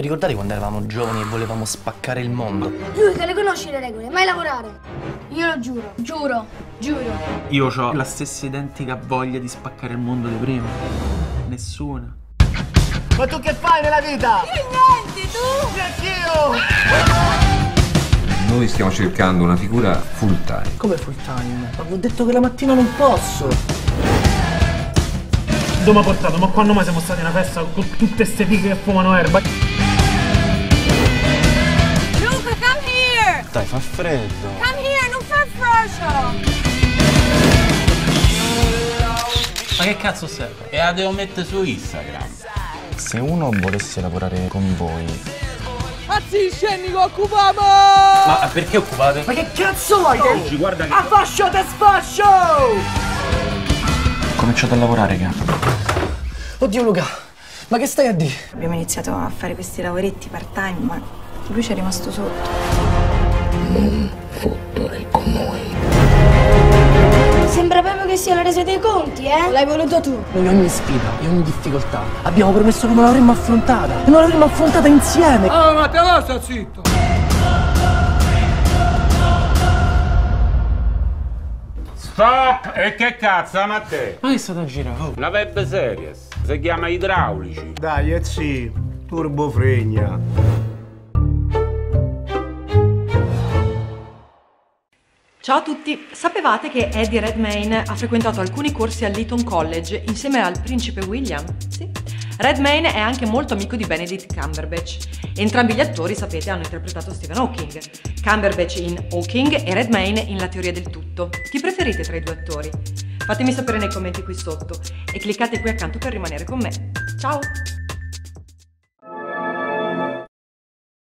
vi ricordate quando eravamo giovani e volevamo spaccare il mondo? Luca, le conosci le regole? Mai lavorare! Io lo giuro, giuro, giuro. Io ho la stessa identica voglia di spaccare il mondo di prima. Nessuna. Ma tu che fai nella vita? Io niente, tu! Grazie! Noi stiamo cercando una figura full time. Come full time? Ma vi ho detto che la mattina non posso! Mi ha portato, ma quando mai siamo stati in una festa con tutte ste fighe che fumano erba? Luca, come here! Dai, fa freddo! Come here, non fa freddo! Ma che cazzo serve? E la devo mettere su Instagram. Se uno volesse lavorare con voi... Azzi, scendi, occupavo! Ma perché occupate? Ma che cazzo vuoi? Oggi, guarda che... Affascio, te sfascio! Ho cominciato a lavorare, cara. Oddio, Luca, ma che stai a dire? Abbiamo iniziato a fare questi lavoretti part-time, ma lui ci è rimasto sotto. Non fottere con noi. Sembra proprio che sia la resa dei conti, eh? L'hai voluto tu. In ogni sfida, in ogni difficoltà, abbiamo promesso che non l'avremmo affrontata. E non l'avremmo affrontata insieme. Ah, ma te la sta zitto! Stop! E che cazzo, Matteo? Ma che state a girare? Oh. Una web series, si chiama Idraulici. Dai, sì, turbofregna. Ciao a tutti! Sapevate che Eddie Redmayne ha frequentato alcuni corsi al Eton College insieme al principe William? Sì. Redmayne è anche molto amico di Benedict Cumberbatch. Entrambi gli attori, sapete, hanno interpretato Stephen Hawking. Cumberbatch in Hawking e Redmayne in La teoria del tutto. Chi preferite tra i due attori? Fatemi sapere nei commenti qui sotto e cliccate qui accanto per rimanere con me. Ciao!